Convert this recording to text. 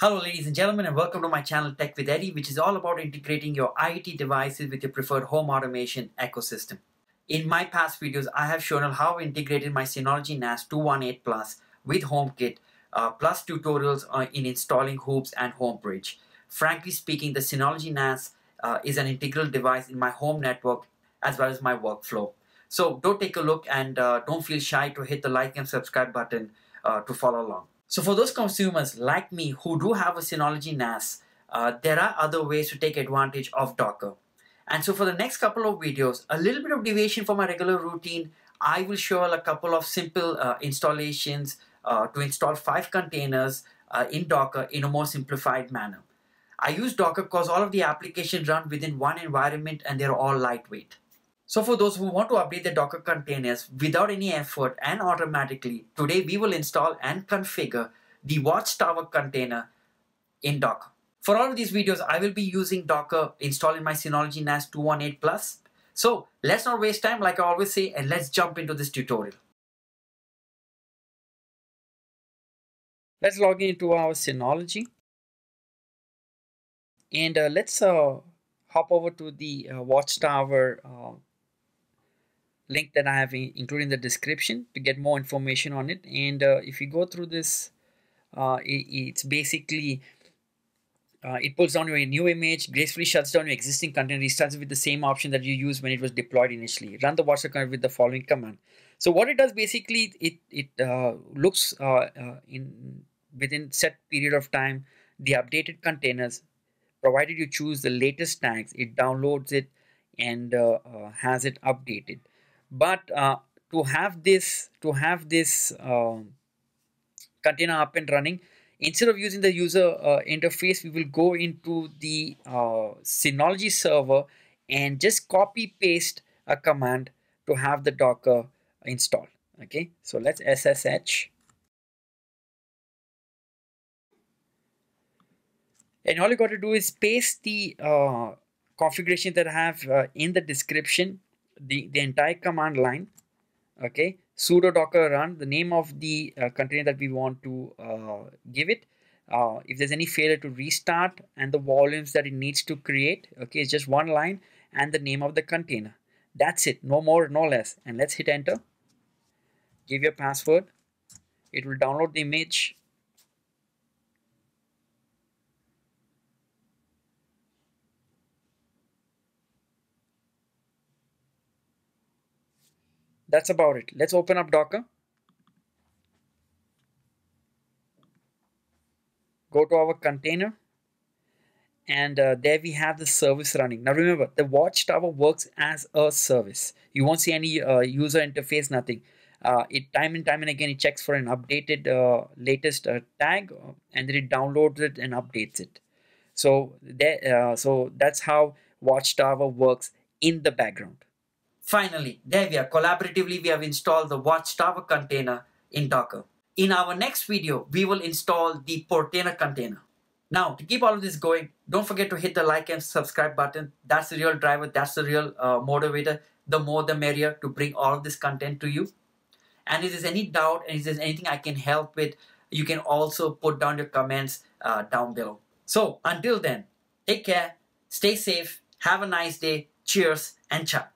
Hello ladies and gentlemen, and welcome to my channel Tech with Eddie, which is all about integrating your IoT devices with your preferred home automation ecosystem. In my past videos, I have shown how I integrated my Synology NAS 218 Plus with HomeKit, plus tutorials in installing Hoobs and homebridge. Frankly speaking, the Synology NAS is an integral device in my home network as well as my workflow. So go take a look and don't feel shy to hit the like and subscribe button to follow along. So for those consumers like me who do have a Synology NAS, there are other ways to take advantage of Docker. And so for the next couple of videos, a little bit of deviation from my regular routine, I will show a couple of simple installations to install 5 containers in Docker in a more simplified manner. I use Docker because all of the applications run within one environment and they're all lightweight. So for those who want to update their Docker containers without any effort and automatically, today we will install and configure the Watchtower container in Docker. For all of these videos, I will be using Docker installed in my Synology NAS 218 Plus. So let's not waste time, like I always say, and let's jump into this tutorial. Let's log into our Synology. And let's hop over to the Watchtower link that I have included in the description to get more information on it. And if you go through this, it's basically, it pulls down your new image, gracefully shuts down your existing container, restarts with the same option that you used when it was deployed initially. Run the Watchtower with the following command. So what it does basically, it looks within set period of time, the updated containers, provided you choose the latest tags, it downloads it and has it updated. But to have this container up and running, instead of using the user interface, we will go into the Synology server and just copy paste a command to have the Docker installed. Okay, so let's SSH. And all you got to do is paste the configuration that I have in the description, the entire command line. Okay, sudo docker run, the name of the container that we want to give it. If there's any failure, to restart, and the volumes that it needs to create. Okay, it's just one line and the name of the container. That's it, no more, no less. And let's hit enter. Give your password. It will download the image. That's about it. Let's open up Docker. Go to our container. And there we have the service running. Now remember, the Watchtower works as a service. You won't see any user interface, nothing. It time and again, it checks for an updated latest tag, and then it downloads it and updates it. So, so that's how Watchtower works in the background. Finally, there we are. Collaboratively, we have installed the Watchtower container in Docker. In our next video, we will install the Portainer container. Now, to keep all of this going, don't forget to hit the like and subscribe button. That's the real driver. That's the real motivator. The more, the merrier to bring all of this content to you. And if there's any doubt, and if there's anything I can help with, you can also put down your comments down below. So until then, take care, stay safe, have a nice day, cheers, and ciao.